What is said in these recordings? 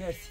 Merci.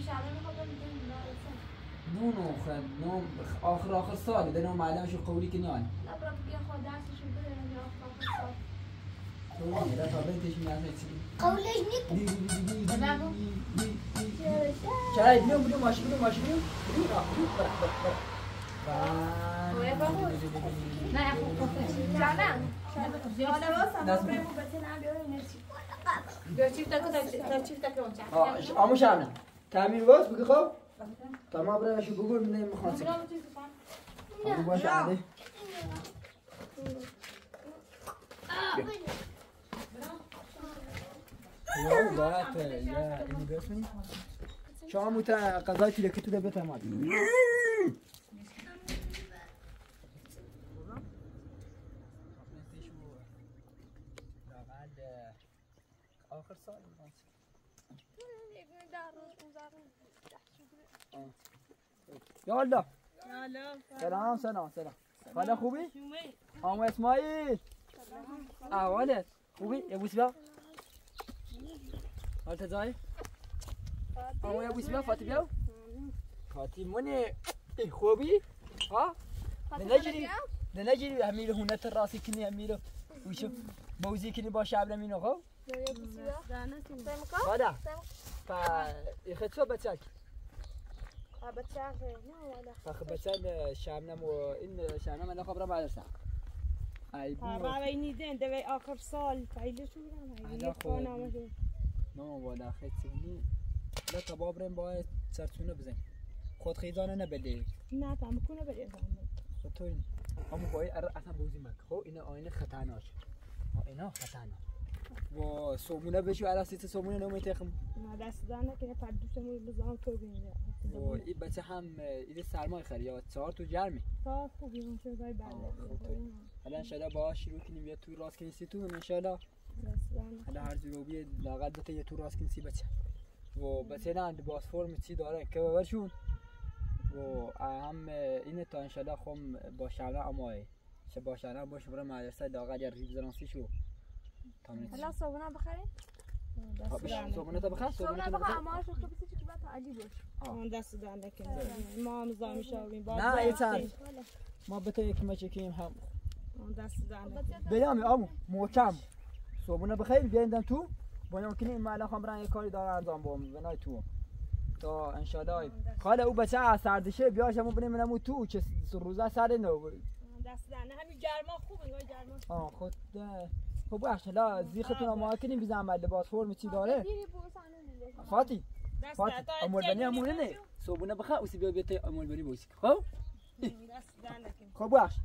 مش عارفه خبر نونو خد نوم آخر ساله ده نوم معلمش القولي كنان لا بربي ياخد درس شو بدنا ناخذ قولي لا طبيتش من عندك قولي نيك تمام شايف نوم بدون ماشي ويا بابا لا يا اخو زعلان انا بس بريمو بتلعب يقول نفسي بيرشيفتك لو تعرف اه مش انا تعمل وصف بك خب تمام برا شو بقول منين مخاصم ابو باش عادي والله يا انجسني شو عم تاع قضايتي اللي كنت دبتها ما اخر سؤال يلا يلا سلام سلام سلام هذا خوبي عم اسماعيل ولد خوبي يا ابو سبا هل تزاي عم يا ابو سبا فاتي بيو فاتي مني خوبي ها نجري نجري اعمله هنا راسي كني اعمله وشوف بوزي كني باش عامله منو خو هذا فيخدشوا بتاعك بتاعك هنا ولا فخبتنا شامنا وان شامنا ما خبره بعد ساعه اي بايني دين دبي اخر سال فايله شو انا ما نو ولا خدتني لا تبابرين بايت سرتونه بزين خود خيزانه نبلي نه تام كونه بلي خطوري هم باي اصلا بوزي مك هو اینا آینه خطرناک اینا خطرناک و سومونه بشو على سيت سومونه نوم يتخم ما دست دانه که فقط دو سومونه بزام تو بینه و این بچه هم این سرمای خریه چهار تو گرمی تا خوبی اون چه جای بله حالا ان شاء الله باهاش شروع کنیم یا تو راست کنسی تو ان شاء الله حالا هر جوری لاقل بته تو راست کنسی بچه و بچه نه باز فرم چی داره که برشون و هم این تا ان شاء الله خم با شعله امای چه با شعله باش برم مدرسه لاقل یه ریب زرانسی شو هلا صوبنا بخير؟ صوبنا تبخير؟ صوبنا بخير ما شو كبسي كبات علي بوش. عند السودان عندك ما نظام شاوين. لا إنسان ما بتيك ما شكيم هم. عند السودان. بيامي أمو مو كام. صوبنا بخير بيندم تو. بنام كني ما لا خمران يكاري دار نظام بوم بناي تو. تا إن شاء الله. خاله وبتاع سردشة بياش هم بني منامو تو كس روزا سردنا. عند السودان همي جرما خوب انجا جرما. خود خب باشه لا زیختون آماده کنیم بی زحمت لباس فرم چی داره فاتی فاتی اموربانی امور نه صبحونه بخواه و سی بیا بیت اموربانی بوسی خب خب باشه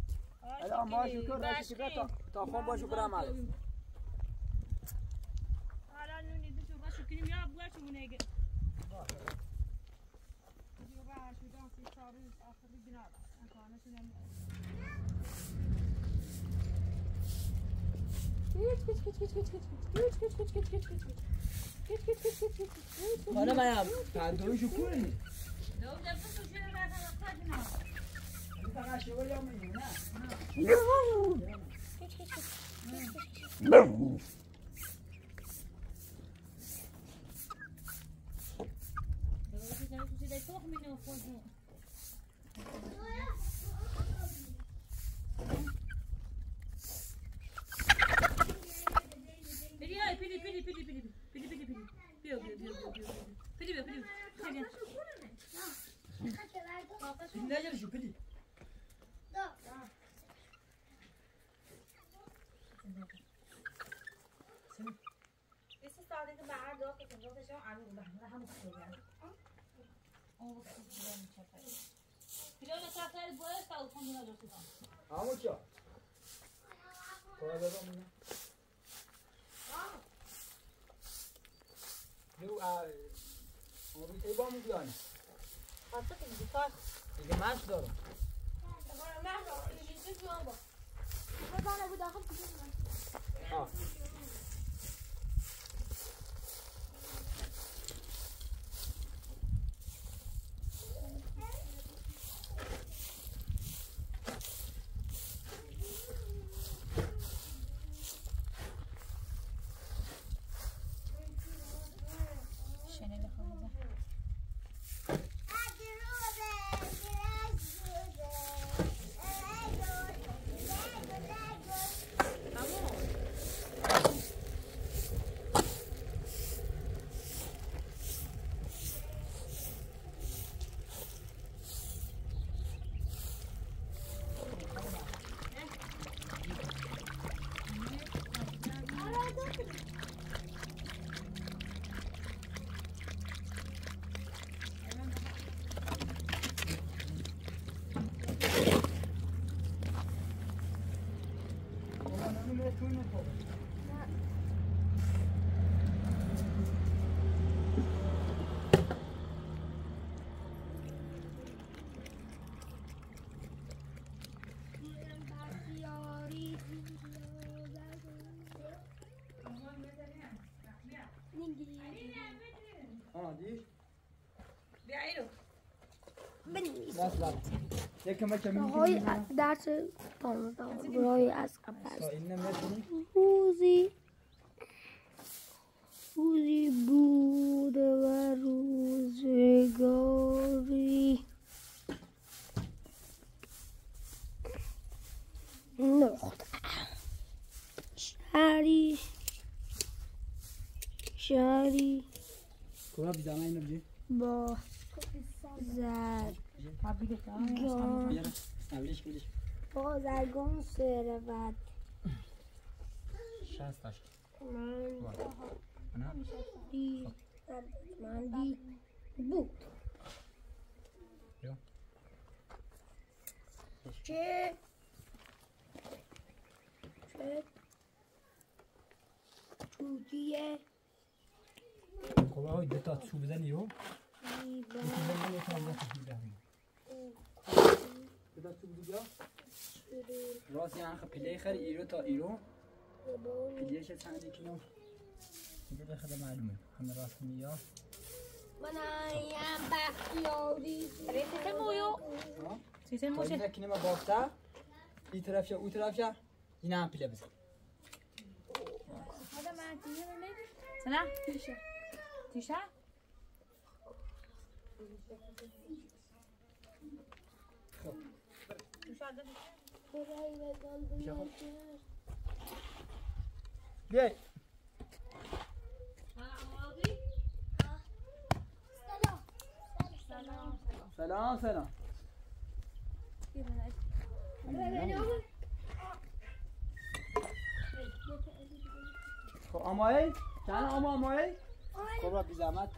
ما شکر راشی که تا خون باش برام علی. حالا نونی دشوار باش کنیم یا بگوش منیگه. دیو باش میگم سی سالی آخری بنا انکارش نمی. حالا میام کندوی شکوری. دو دفتر شیر بعد از آخری نه. Pili This is starting to buy dog and go to show I'm going to have a program. Oh, you don't have to tell boys out from the other side. How much? You are a bomb gun. I'm talking because you're a master. I'm a master. You just want to. I'm going to go to the hospital. آه. برای درس پانزدهم برای از قبل است روزی بود و روزگاری نخود شهری با زد بازرگان ثروت مندی بود چه چودیه خوبه های دوتا چو بزنی رو بذار تو دیگه راستی آخه پلی خر ایرو تا ایرو پلیش چند کیلو دیگه خدا معلومه همه راست میاد منایم بختیاری ریتمویو سیستموشه لکن ما باختا این طرف یا اون طرف یا اینا پلی بزن خدا ما دیگه سلام تیشا خب بیای سلام سلام خب امای چند امای خب را بی زحمت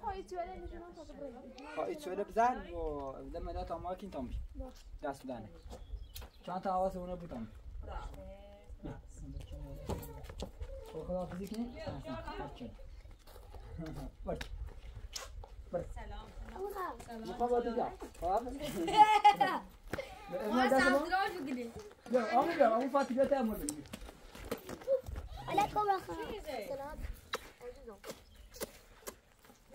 خواهی چوله بزن و لما دات آمار کن تا میشه دست دانه چند تا حواس اونا بودن. خب خداحافظی کنیم. برد برد سلام سلام مخواب دیگه ما سمدراج رو گیریم. آمون بیا آمون فاتیبه تا امور بگیریم. علیکم رخواب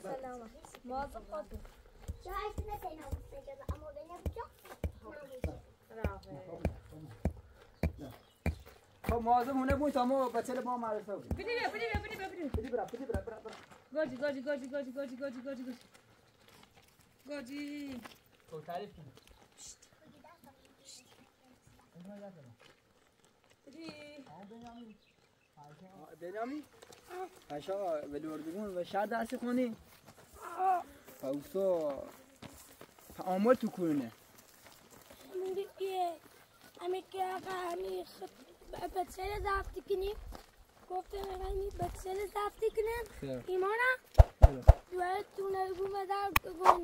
سلام سلام موظف خودم شو هایش نتایی نمسته جدا اما بینه بجا خب معظم هونه بود تا ما بچه ما معرفه بود. بده بیا بده بیا بده بیا بده برا بده برا برا برا گاجی گاجی گاجی گاجی گاجی گاجی گاجی گاجی گاجی تو تعریف کنم پشت بینامی بینامی عشا بلوردگون و شهر دست خونی فاوسا آمار تو کنه امیکی آقا همی بچهل زفتی کنیم گفتم آقا همی بچهل زفتی کنیم ایمانا دواره تونه بو بدر گونه دواره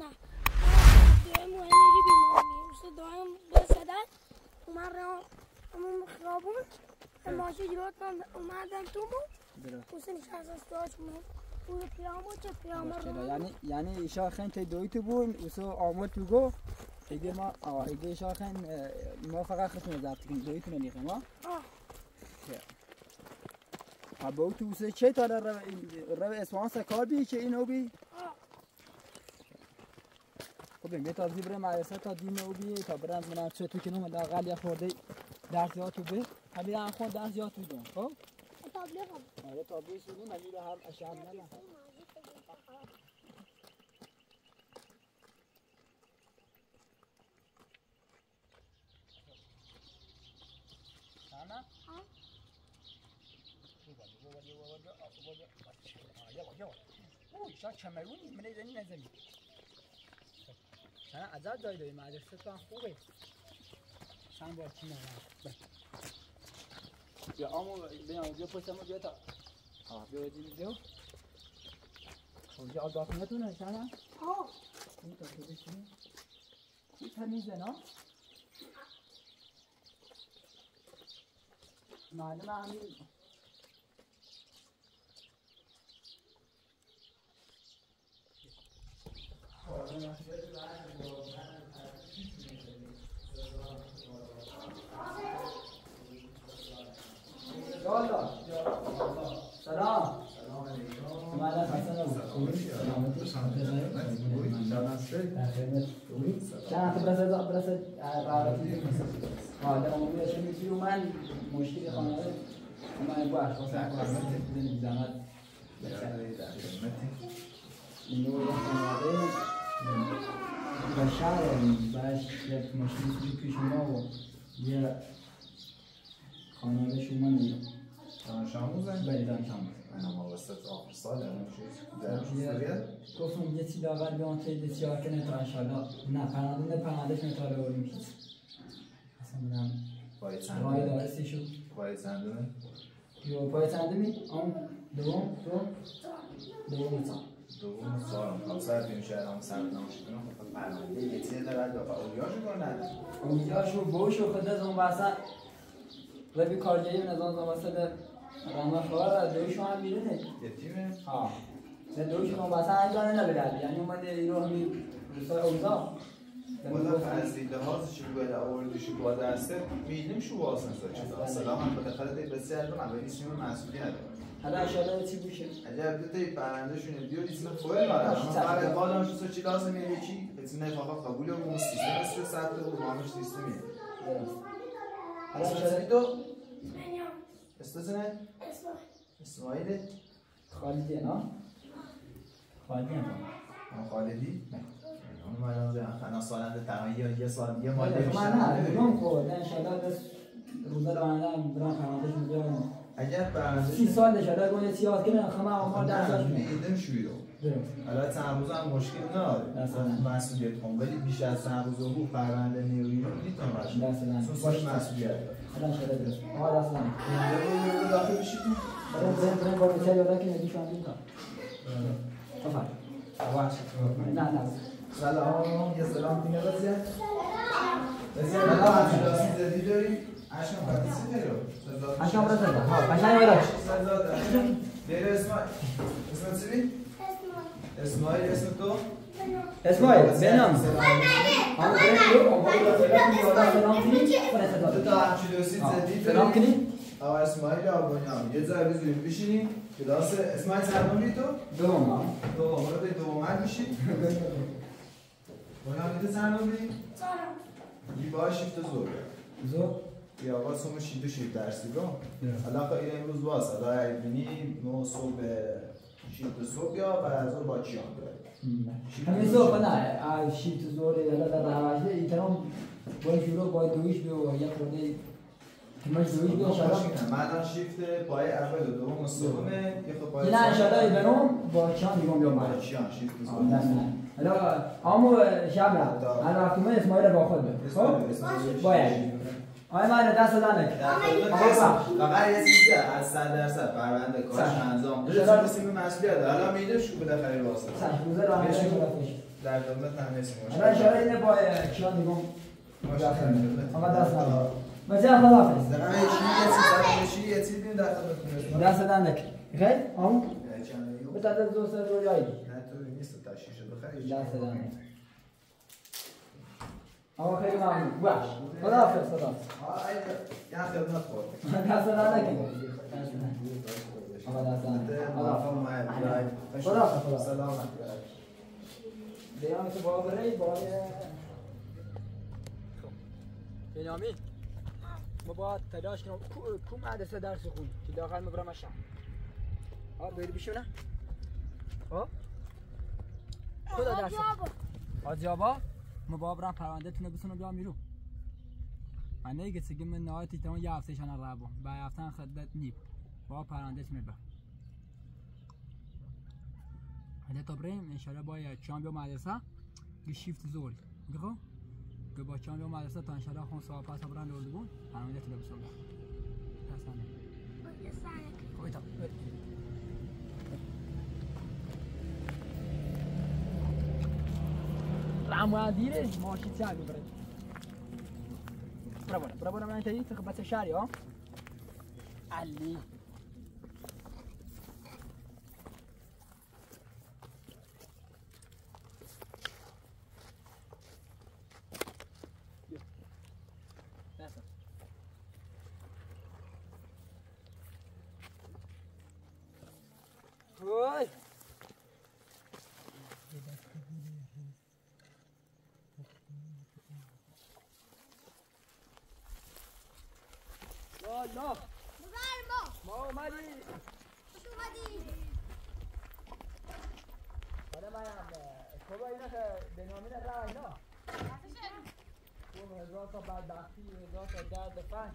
مهمیری بیماریم اوستا دواره بسدر اومد را امون خرابون ماشی جلوت من اومدم تو بود اوستا نشانس از داشت اومد اوه پیرام بود چه پیرام رو یعنی ایشا خیلی تا دوی تو بود اوستا آمار تو گو ایده ما ایده شاخن ما فقط خشم زفت کنیم دوی کنه نیخه ما با او توسه چه تا در روی اسوانس کار بی که این او بی خب بیم تازی بره مدرسه تا دیم او بی تا برم منم چه تو کنم دقل یه خورده درس یاد تو بی همین هم خود درس یاد تو دیم خب تابلیه هم آره تابلیه شدیم همین هم اشعب نلیم شاید کمرونی منه زنی نزمی شاید عذاب دایی دایی مدرسه تو هم خوبه شاید با کی نمید بیا آمو بیا پشتمو بیا تا بیا بیا بیا اونجا آدافی نتونه شاید هم این تا تو بشیم این تا میزن ها معلومه همین سلام سلام علیکم مالا حسن خوبی سلام تو سلام علیکم سلام سلام برسد برسد عربی حالا اونم چه میگی من مشکل خانواده من باعث خواستم زحمت بکشم بشارم باش یک مشکلی پیش ما و یه خانواده شما نیه دانش آموزن؟ بله دانش آموزن من اما وسط آخر سال گفتم یه چی داور به آن تیده چی ها کنه تا انشالله نه پرنده پرندهش مطالعه باریم کیز اصلا منم رای دارستی شد پای چندمه؟ یو پای چندمی؟ آن دوم تو دوم تا دوم سالم همسر بیم شهر همسر نامشی کنم خب پرمانده یه چیه در بعد بابا اولیاشو کنن اولیاشو بوشو خود از اون بحثا ربی کارگیری از اون بحثا در رمه خواه دویشو هم بیرونه یتیمه؟ ها در دویشو اون بحثا انجانه نبرد یعنی اومده ایرو همین روسای اوزا مدام از دیده هاست چی بوده آوردیشی بوده است می‌دونم شو واسه نزد سلام هم به دختر دی بسیار دم علی سیم مسئولیت حالا انشالله چی بشه اگر دی پرنده شونه دیو اسم فوئل داره ما بعدش تو چی لازم میگه چی اسم نه فقط قبول و سیستم است ساعت رو مامش سیستمی حالا انشالله تو استوزنه اسماعیل خالدی نه خالدی نه خالدی اون سالنده تمایی یه سال یه ماده میشه من نه بگم خورده انشالله بس روزه دانده هم برام پرمندهشون بیارم اگر پرمندهشون 30 سال شده گونه چی یاد کنم خمه آمار درستش میدم شوی رو البته تنبوز هم مشکل نداره مسئولیت کن ولی بیش از تنبوز رو پرمنده نیروی رو میتونم باشم چون ساش مسئولیت داره حالا انشالله درست آقا دست نمید اینجا رو داخل بشید برم با بچه یاده که نگی شما بیمکن سلام یه سلام دیگه بسید بسید بسید بسید بداریم عشم پردیسی داریم عشم پردیسی داریم عشم پردیسی داریم اسم چی؟ اسماعیل اسم تو؟ اسماعیل بنام تو تا همچیلوسی زدید داریم او اسماعیل او بنام یه جای بزرگی بشینیم کلاس اسماعیل سرمامی تو؟ دوم رو به دومت بشین بنام دیده سرمامی؟ دیبا شیفت زور یا آقا سوم شیدو شیفت درسی با علاقه این امروز باز علاقه ایبینی نو صبح شیفت صبح یا برزور با چیان داره همین صبح نه شیفت زور یا در روشه این ترام باید شروع باید دویش بیو یا خورده تماش دویش بیو مردم شیفت پای اول و دوم و سومه یه نه انشالله ایبنام با چیان دیگم بیام با چیان شیفت زور حالا همو شب رفت الان وقتی من اسماعیل رو با خود برد خب؟ باید آیا من دست دادن نکرد فقط یه چیزی از 100% پرونده کارش انجام شده رسیم به مسئولیت الان میده شو به دفعه واسه روزه راه میشه در خدمت همه شما الان اشاره اینه با کیان دیگم آقا دست نداد مثلا خداحافظ در همه چیزی یه چیزی در خدمتتون دست دادن نکرد خیر همون بتاده دوست رویایی لحظه دارم اما خیلی ممنون بخش خداحافظ خداحافظ یه خدمت خورد دست دارم نکنم آقا دست دارم خداحافظ خداحافظ سلامت دیانه که با برای باید بنیامین ما باید تلاش کنم کم عدسه درس خون که داخل مبرم اشم آقا بری بشونه آقا خدا درس آجابا ما با برم پرونده تونه بسونه بیا میرو من نگه چگه من نهایتی تمام یه هفته شنه ربا به هفته خدت نیب با پرونده تونه با حالا تا بریم انشالله باید چان بیا مدرسه گه شیفت زور دیگه گه با چان بیا مدرسه تا انشالله خون صاحب پس برن لولده بود پرونده تونه بسونه با تسانه خوبی تا عمو اديره ماشي تاعو برد برا ما انت تخبط شعري ها علي هاي لا ما اومدی خوش اومدی حالا منم کبا اینا که بنامین را اینا اون هزار تا بدبختی هزار تا درد فن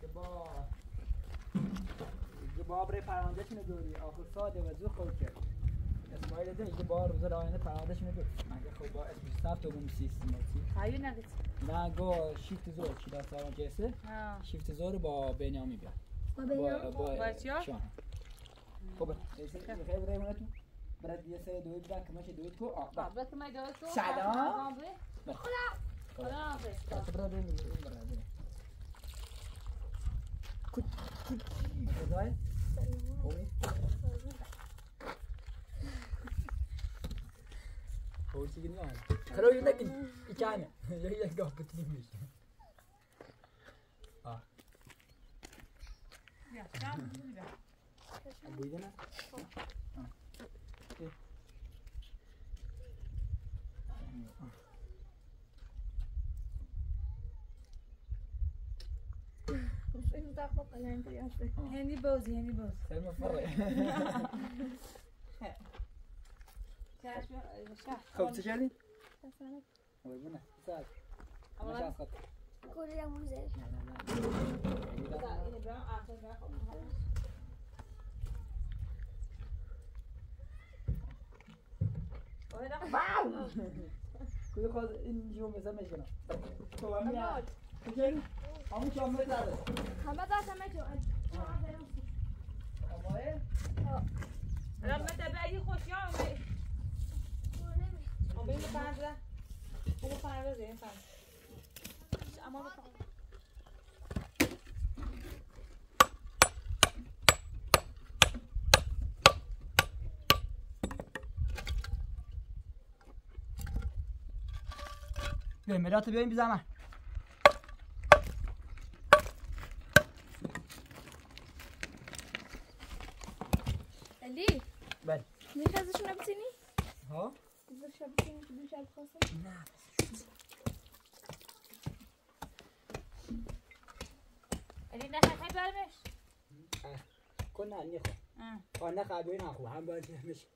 که با بره پراندشونه دوری آخر ساده و زو خود کرد اسماعیل ده که با روز راینه پراندشونه دوری مگه خب با اسمش ثبت و سیستماتی خیلی نگید نه گو شیفت زور چی دست دارم جسه شیفت زور با بنیامی بیاد با بنیامی با چیا؟ خب خیلی برای مونتون برد یه سر دوید برد کماش دوید کو آقا برد کمای دوید کو سلام خدا خدا برد برد برد کت کت خدای هو تيجي نعم خلوه ينقل يكانه يهي يلقاه بتنميش يا شام ابو يدنا مش انت تاخذ انا انت يا اختي هاني بوزي هاني بوز سلمى فرق خب چه کردی؟ تسانه اوه بونه ساعت مشاخ خط کلی موزه نه نه اینو برام آخر برام اوه نه باو کلی خود این جو مزه میکنه تو هم یاد چه همون چم داره همه دست همه جو اوه الان متابعی خوشیام Vamos para a frente. Vamos para a frente. مدات بیاین بی زحمت. علی بله میشه ازشون بزنی؟ ها بزنش بزنی که بزنش خاصه؟ نه علی نه خیلی برمش کن نه نیخو آن نه خواهد بین آخو هم باید نهمش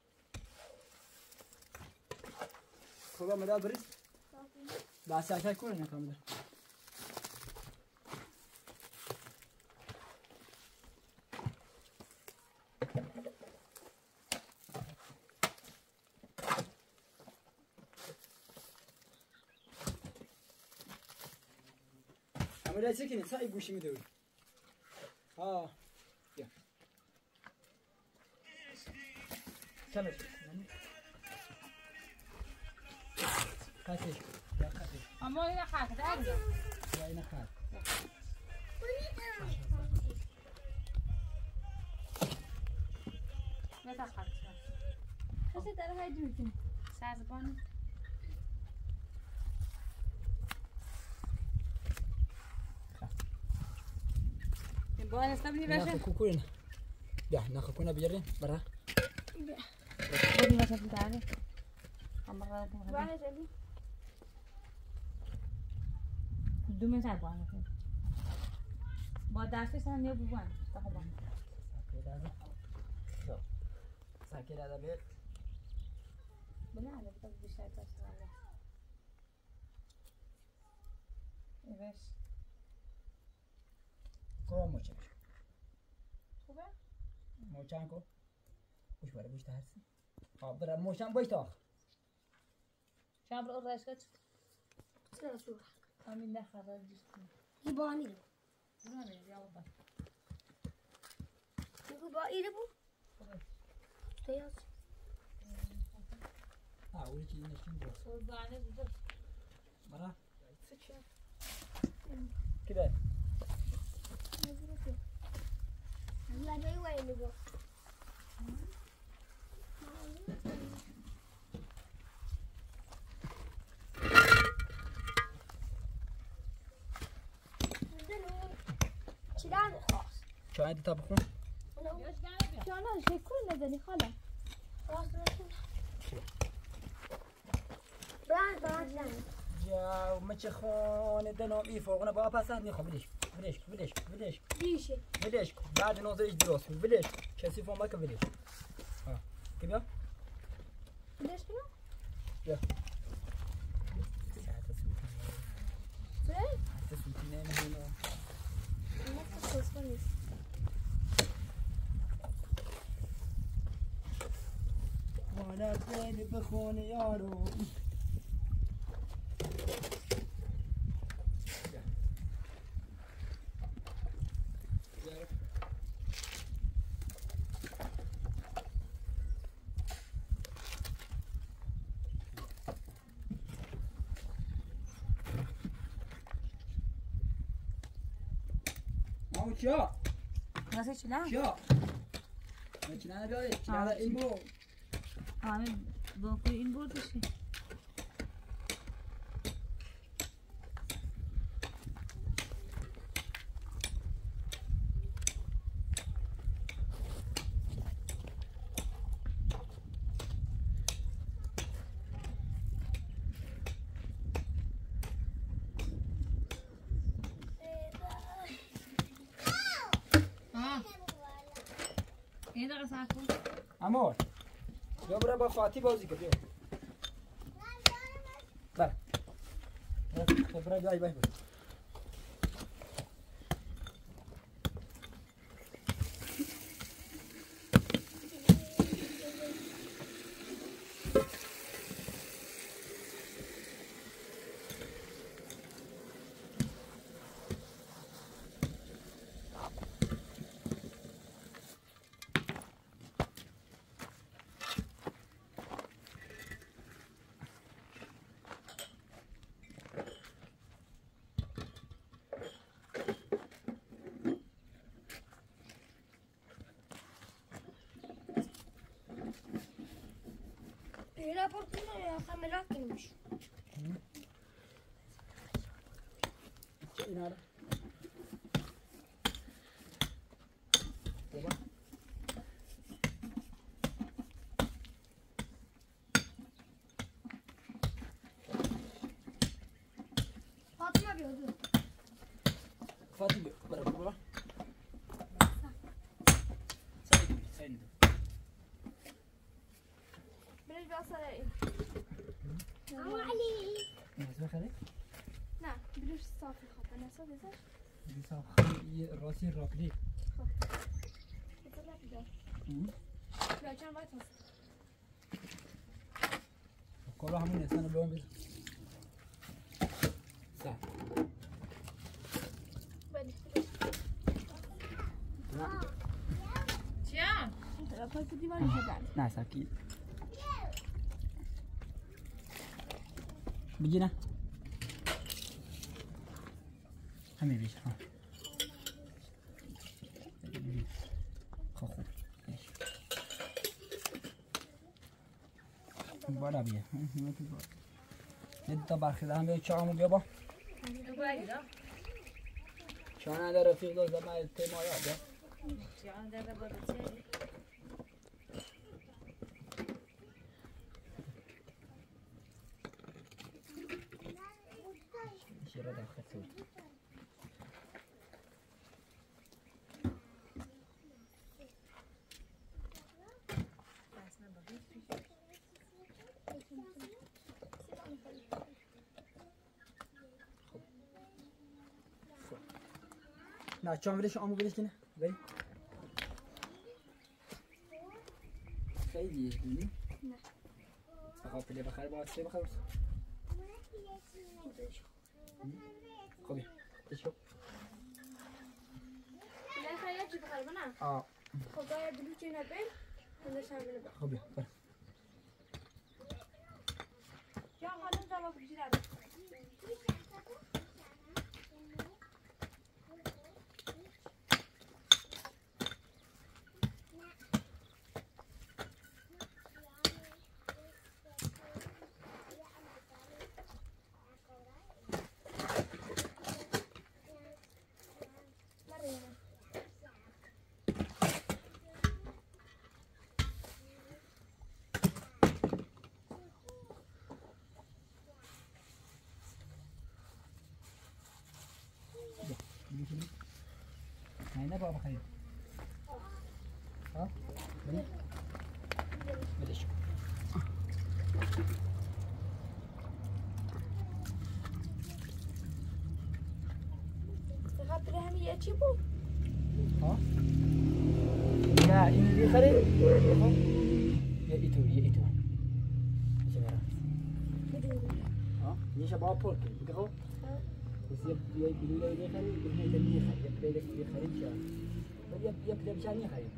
خب مدات بریز بس اچک کنه نکام در Amele çekinin, sadece guşimi dövün. Haa. Gel. Çamir. Katil. Ya katil. Ama yine kalk, değil mi? Ya yine kalk. Ne daha kalk? Kaçı daha haydi yürüdün? Sazı bana. وانا استبني باش ناخذ كوكونا يا ناخذ كوكونا بجري برا بدنا نشوف تعالي عمرها وانا جدي دوما صعب وانا بعد عشر سنين بوان طبعا ساكي هذا بيت بنا على بطبيعه الشاي تاع الله ايش کام می‌کنی؟ خوبه؟ می‌کنم کو؟ خوش باره بیشتر هستی؟ آب برای می‌کنم بیشتر. شام برای رئیس کج؟ سر سوخ. همین نه خدا دیستم. گیبانی رو. گیبانی یا با. گیبایی رو بو؟ خوبه. تیاس. اولی چی نشیم بود؟ گیبانی بود. برا؟ سیچه. کی ده؟ لا جاي وين يبغى؟ شلون؟ شو عندي طبخون؟ شلون شو يكون ذني خلا؟ راح جا ما تخون الدنوم إيفو أنا بقى بساتني خو بديش بديش بديش بديش بديش بديش بعد نوزيش دروس بديش شايف فما كبديش ها كده بديش كده يا تسويتين أنا هنا ما تسويتين ولا تاني بخون يارو شو؟ راسه چلا؟ شو؟ من چلا نباید چلا این بود. آمین با کی این بود اشی؟ امور بیا برای با فاتی بازی کن بیا بر برای جایی بایی بود Era por qué no me deja melar que no me inara. Oba. Fatima bir oldu. Fatima bırak baba. Sen. Biraz daha sarayım. Ama Ali. Ne yapacak? نعم بلاش صافي خاطر انا صافي صافي راسي راكلي يطلع بدا لا جان باغي توصل كلها من الانسان بلون بيت صح بعد تيا انت لا باغي تدي مالي جدع نعم اكيد بجينا همي بيش ها خوخو ايش بالا بيه انت باخذ هم شعمو يابا شلون هذا رفيق زعما التيم هذا شلون هذا برتي شي راه خفيف لا شلون بديش عمو بديش هنا باي خيدي هني نعم اخاف اللي بخير بقى شي بخير خذي شوف لا خياجي بخير بنا خذايا دلوقتي هنا بين ولا شامل بقى خذي يا خالد ده لو جينا هنا بابا خير ها بني بلش تغطي لها مية تشيبو ها لا اللي خير يا ايتو يا ايتو جماعه ها ليش بابا بورك بكرو يا بالله يا خالي بالله يا خالي يا خالي يا يا يا خالي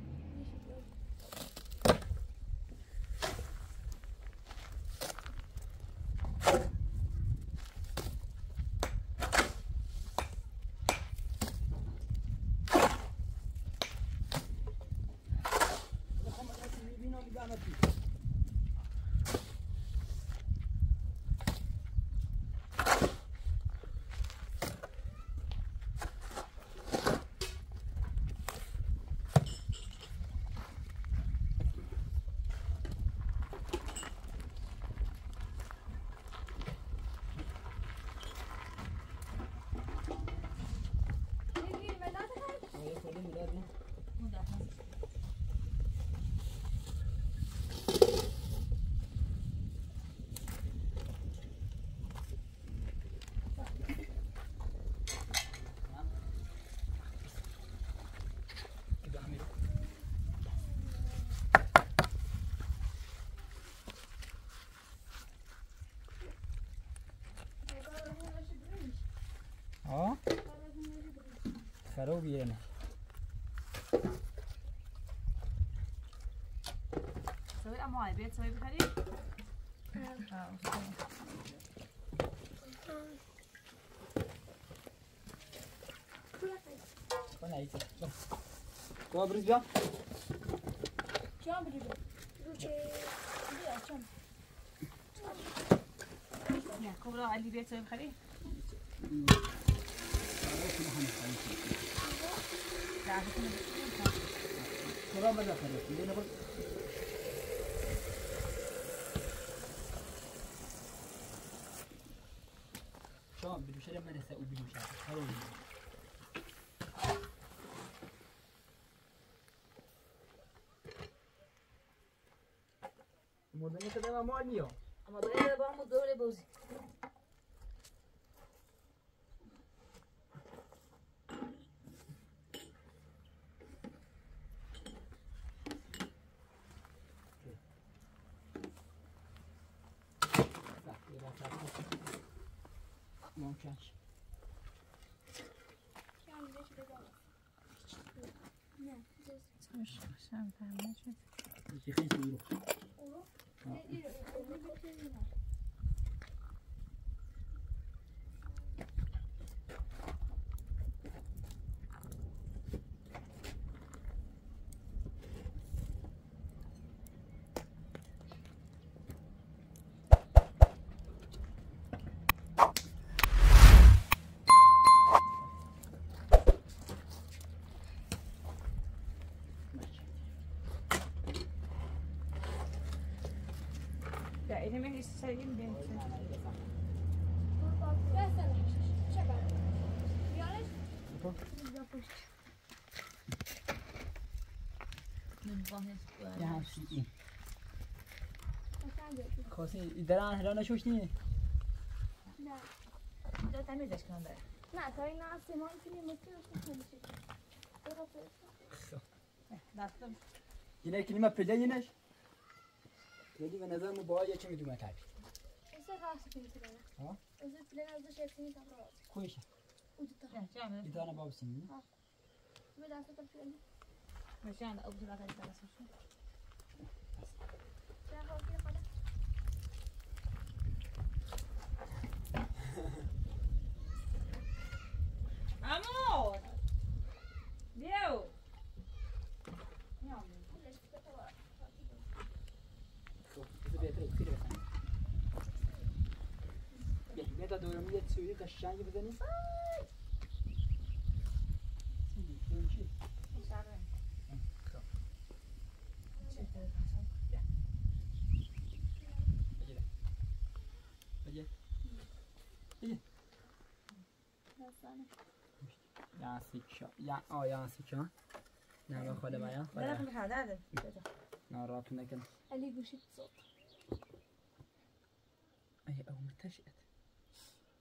خراب بیرنه سوی اما های بیت سوی بخری؟ کنه ایتی کنه بروز بیا چون بروز بیا روچه بیا چون نه کبرا علی بیت سوی بخری؟ شو بدوش لما نسأو بدوش هروي مودني كده ما نيو اما بغير بقى مودوري بوزي ممكنش يعني ليش بدأت؟ نعم مش عشان تعمل شيء يخيس يروح إذا ما يستسلم بنت لا ولی به نظر ما باید چه میدونم تعریف اصلا راستی میتونه ها اصلا پلن از شرکت نیست راست کویشه اون تو جامعه اداره بابسین ها ولی اصلا پلن مشان ابو زرعه درس شو چرا خاطر خاله امور دیو هذا دورمية تسوي كشان يبدني. يا سيكشا يا أو يا سيكشا. نعم خذ معي. لا خذ هذا. نعم راتنا كن. اللي بوشيت صوت. أي أو متشئت.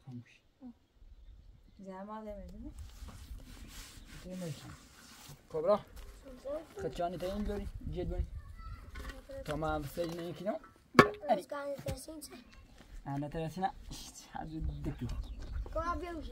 خاموش. زعم هذا مزمن. تمشي. كبرى. خدشاني تين دوري جد بني. تمام سجن يمكنه. أنا 30 سنة. أنا 30 سنة. هذا دكتور. كم بيوجي؟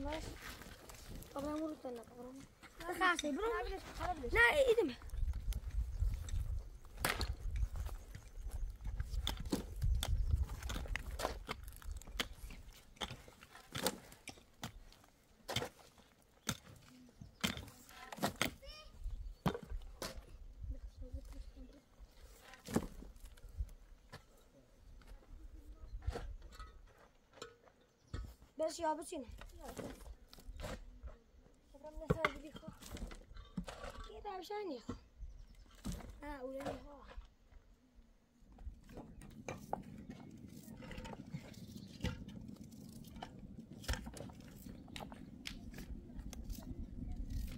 ماشي قبل ما استنى قبل ما لا ادمي بس يا بسينه كبرنا ساعه دي خا كده عشان يخ اولاني هو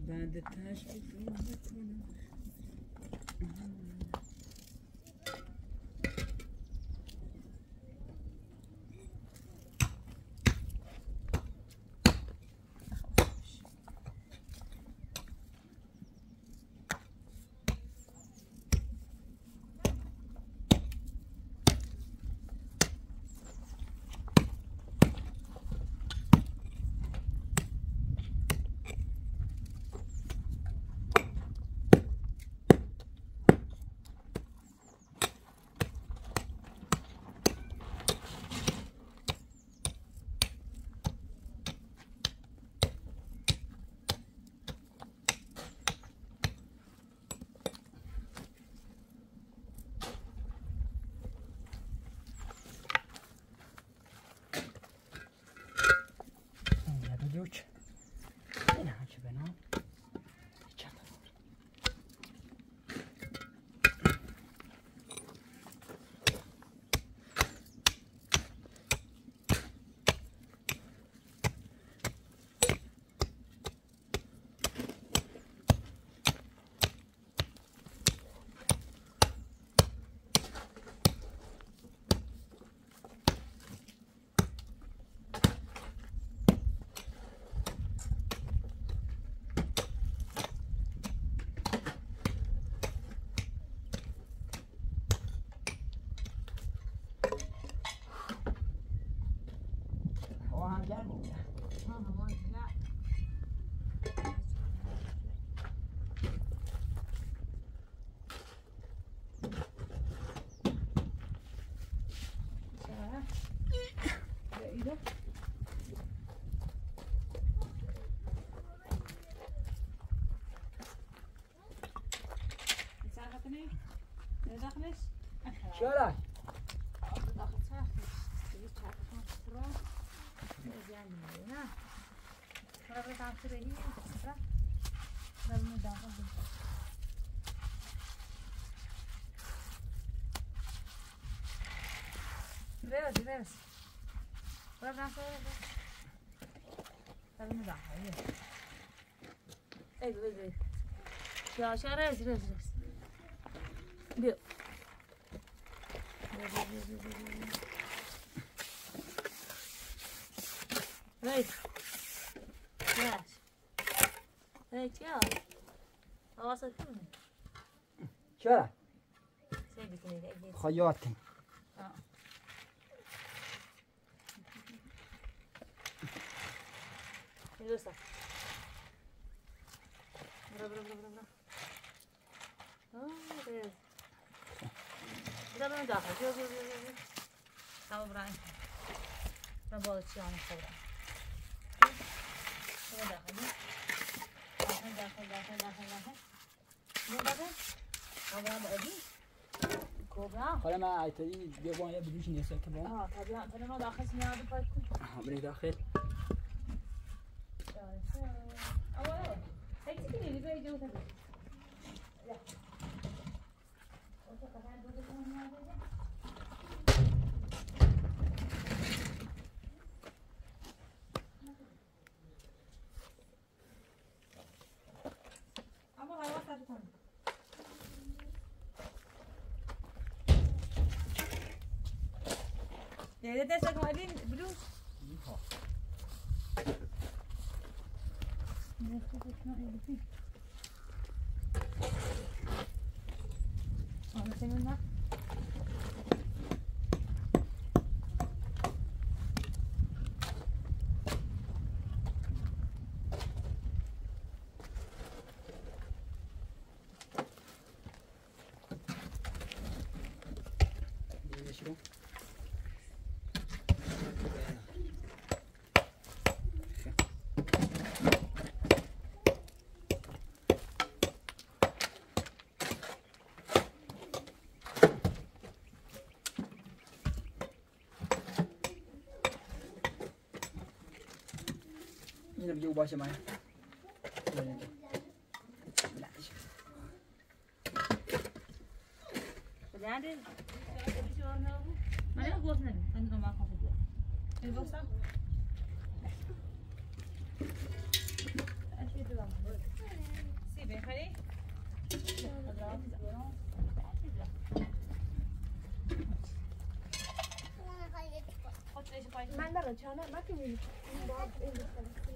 بعد التاشف شلون؟ بيو ريت ماشي ريت يا واصل فيني شارع سيبتني لقيت خياطتي يلوسا برا ريت لا لا لا لا لا لا لا لا لا لا لا لا لا يا ده ساعة قاعدين بلوش c'est bon. Ini dia ubah macam mana? Ada. Mana gua sana? Tanpa makan tu. Ini bosan. Asyik tu lah. Si berkhali. من داره چانه مکن می‌کنی.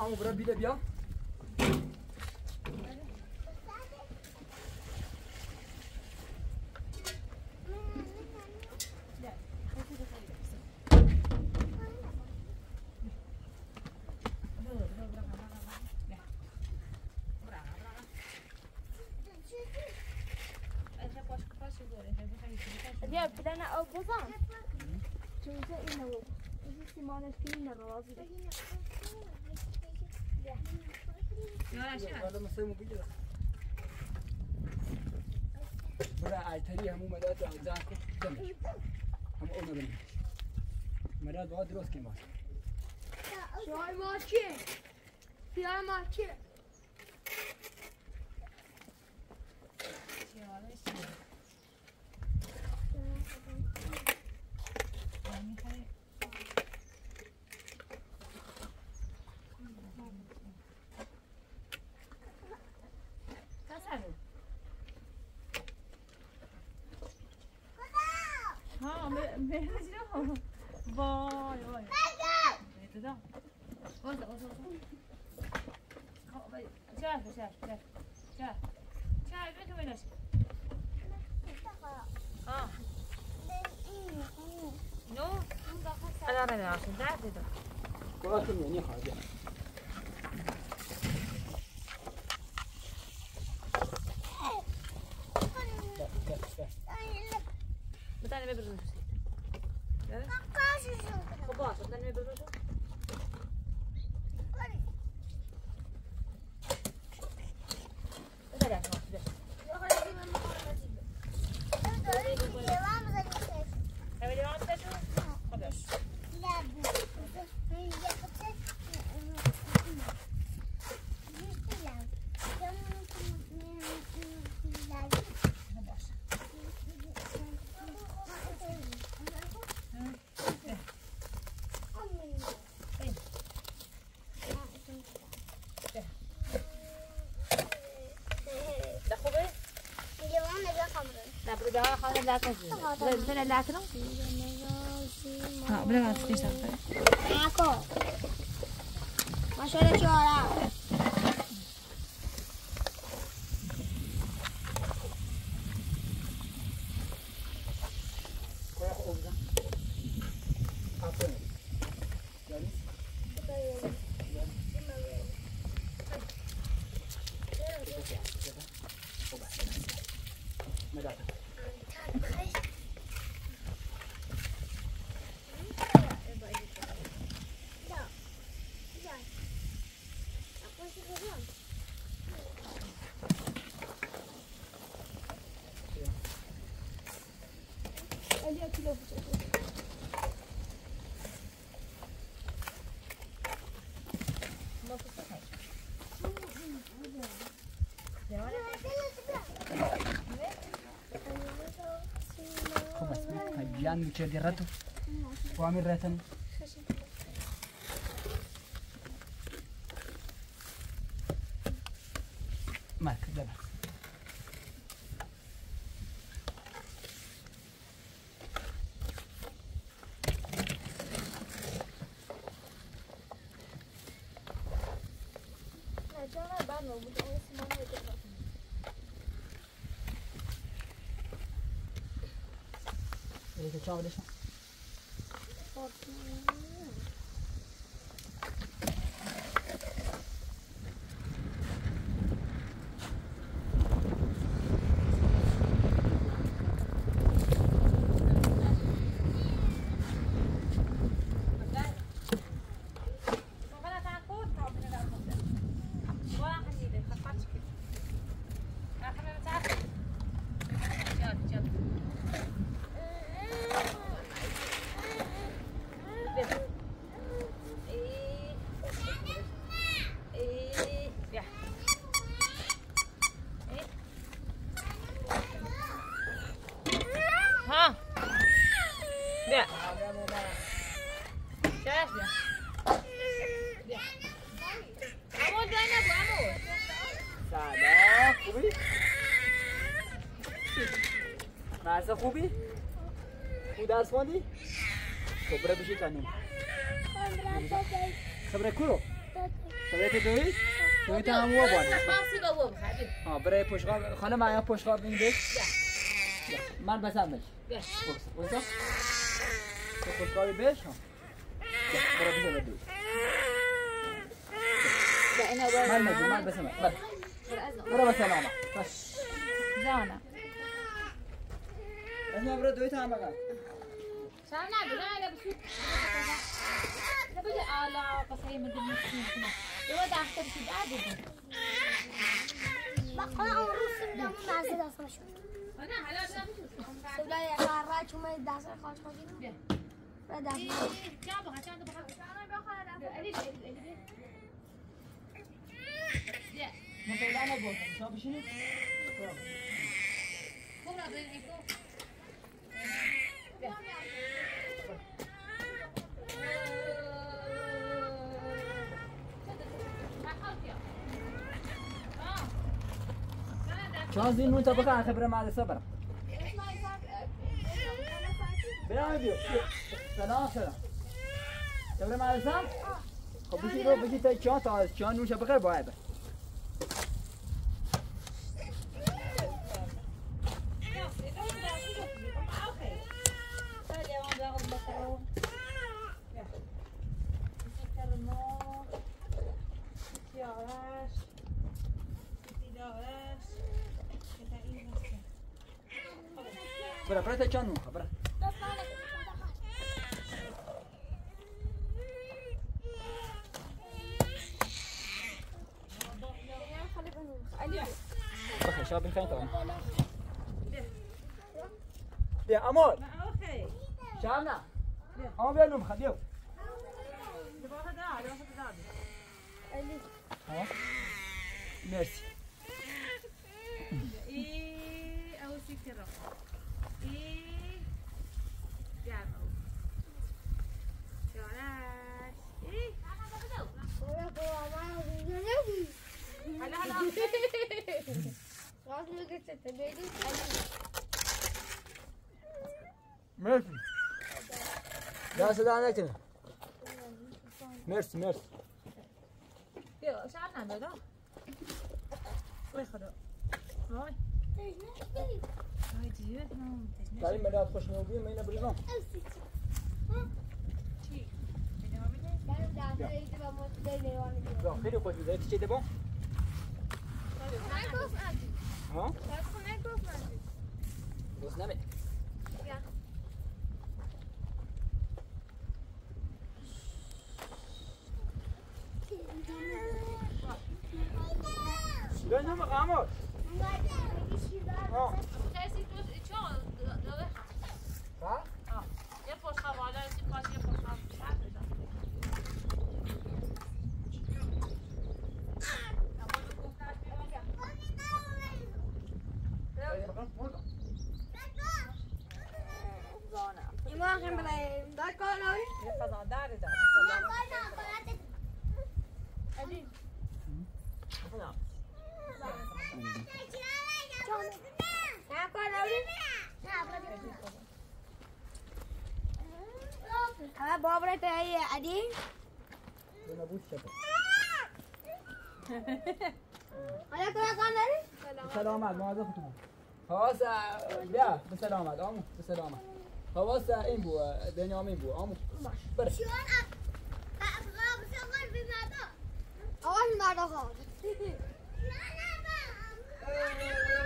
Ama bura bile bir al. Ya plana al bozan. Çünkü yine o. İşte manastırın da razı değil. برا عالتري همو مداد وعزاكو جمع همو قولنا بنا مداد وعاد روز كي ماشي شوي ماشي شوي ماشي لا تنسى لا لا تنسى ها بلا ما تنسى معاكم ما شاء الله شوارع عندك شدي رتو وعامل رتم ماك دابا Ciao, adesso. خوبی؟ خوب درس ماندی؟ خبره بشی کنیم خبره کرو؟ خبره که دوی؟ دوی تا همو بانی برای پشغار خانم آیا پشغار بین بش؟ من بسن بش بسن؟ پشغاری بش؟ برای بشن بردوی من نجم من بسن بر برای بسن آما زانا اسمع برا دويت عم بقى. شامنا بدنا بشوف. نبدأ على قصي من المسكين. يودع أحسن شيء عادي. بقى أنا ورسم لهم عزيز أصلا شو. أنا هلا بدنا بشوف. سولا يا خارج وما يدعس الخارج خارجين. لا دعس. كم بقى كم بقى؟ أنا بقى أنا. لا. ما تقولي أنا بقول. شو بشيني؟ كم رأيك؟ شازي نو تبقى على خبرة مع الصبرة. برافو. سلام سلام. خبرة مع الصبر. خب بيجي رو بيجي تاي شان تا شان نو تبقى بايب. برا برا تجانو برا. أخي شابين خين طبعا. يا أمور. شامنا. أمور بينهم خليهم. دبوها دار دبوها دار. ألي. ها. ميرسي. إيه أول شيء كده. إيه جابوا جوراش إيه أنا بقدر هلا هلا راس ملقت تبيدي ميرسي لا سدانة كنا ميرسي ميرسي يا شعرنا بيضاء وين خدوا هاي تعلم ماذا تخش نوبي ما ينبرزون. لا خير قلت لي زيت شيء تبون. ها؟ بس نامي. لا نام قاموس. ها؟ ها؟ ها یه پشت خواب حالا از این پاس یه پشت خواب شد بزن ایمو آخیم بلایم دار کار نوی؟ یه خزان داره داره ایمو کار نام کنه ادیم خزان نه کار نوی؟ نه کار نوی أنا بابرة تاعي عادي. أنا بوش شكل. عليكم السلام عليكم. سلامات ما عاد اخوكم. خلاص بيا بسلامات امو بسلامات. خلاص این بو بنیامین بو امو. باش. شلون ابغى بشغل بماذا؟ اول ما دخلت. لا لا لا لا لا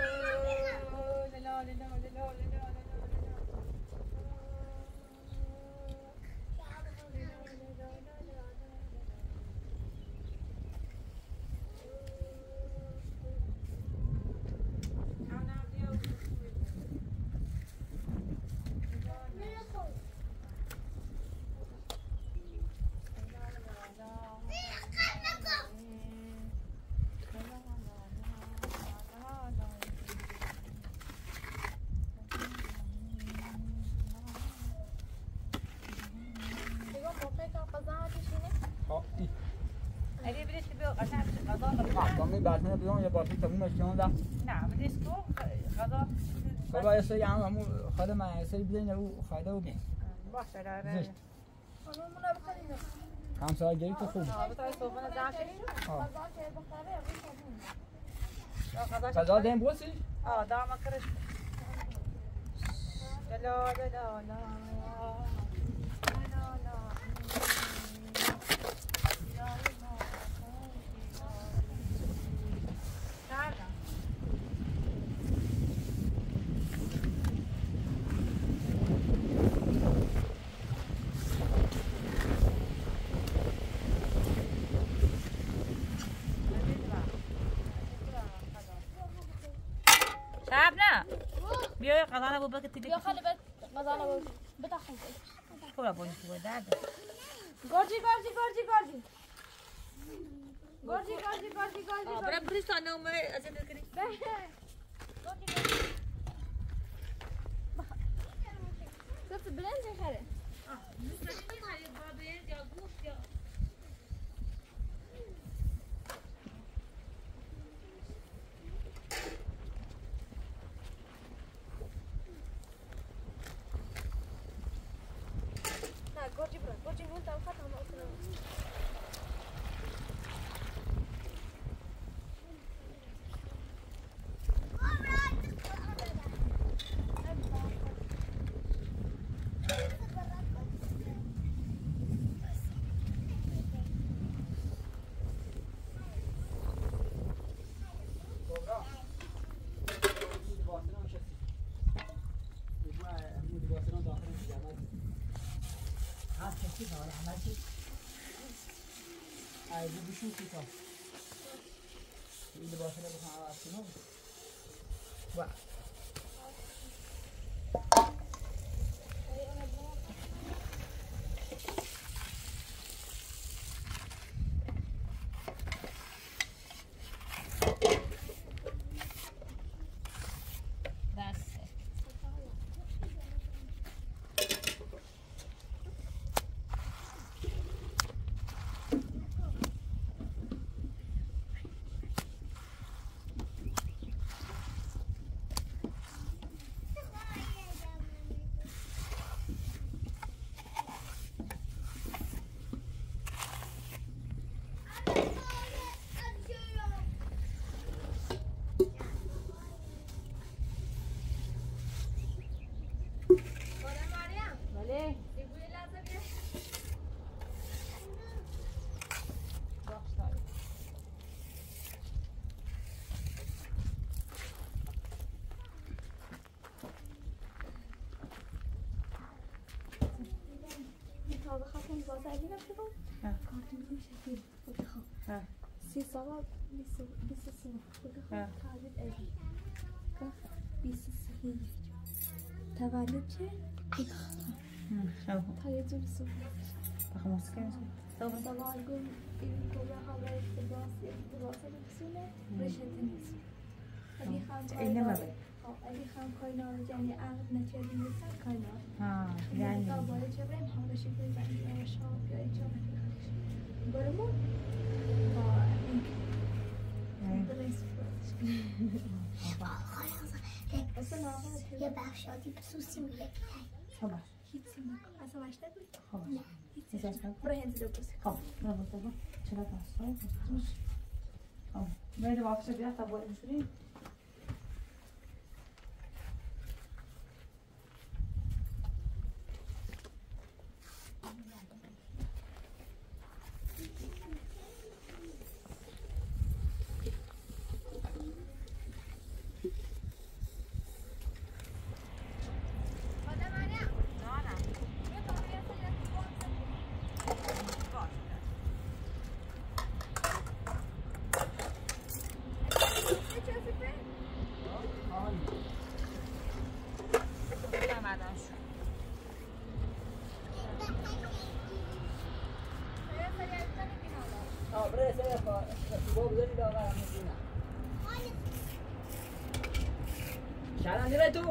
نعم بديسكو غضا غضا يصير عم عمو خدم يصير بدين لو خايده وبين باش على بالي انا منا بخلينا كم ساعه جاي تخوب غضا دين بوسي دا ما كرش لا لا لا لا لا لا شعبنا بيا قضانا ابو بكر تديك خلي بس قضانا ابو بتاخذ هو ابو وداد جورجي جورجي جورجي جورجي جورجي جورجي جورجي جورجي بربري سنه عمر اجل كري شفت بلندي خلي مستنيين على البابين يا غوص يا شو كده؟ اللي باشنا بخاف شنو؟ واو. ساعدين أكتبه؟ كارتون كل شيء وتخاف. سيصاب بيسسين وتخاف قاعد أجي. كف بيسسين. تبادلت شيء وتخاف. شو؟ تايتون سو. تخمس كم؟ سو بتبادل قوم كذا خبر تبادل بسونة رشتين بسونة. أبي خام. إنما بي. أبي خام كينار يعني أغلب نتيجة مثل كينار. يعني. برمون Böyle bakacak ya tabi inşireyim. Jalan dia tu.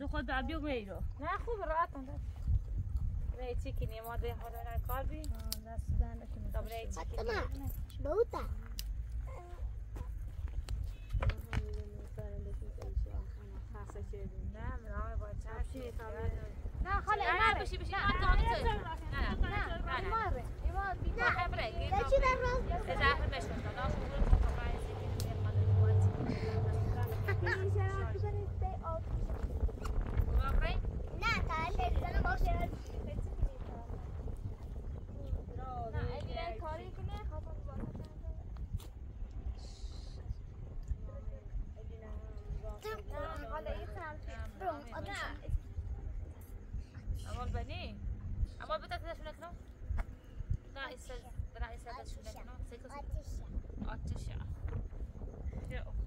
تو خود دبیو میرو نه خوب راحت اند ریچی کنی ماده هرونه کار بی دستدان کنی دبر ریچی کنی بوتا نه خاله امر بشی بشی نه تو نه نه نه نه تاله زنم باشه نه اگه کاری کنه خواهم باشه نه حالا یه سال نه اول بنی اول بذار کدشون کنم نه ایسال نه ایسال کدشون کنم آتیشه آتیشه